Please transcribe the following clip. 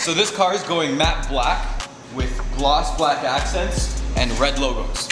So this car is going matte black with gloss black accents and red logos.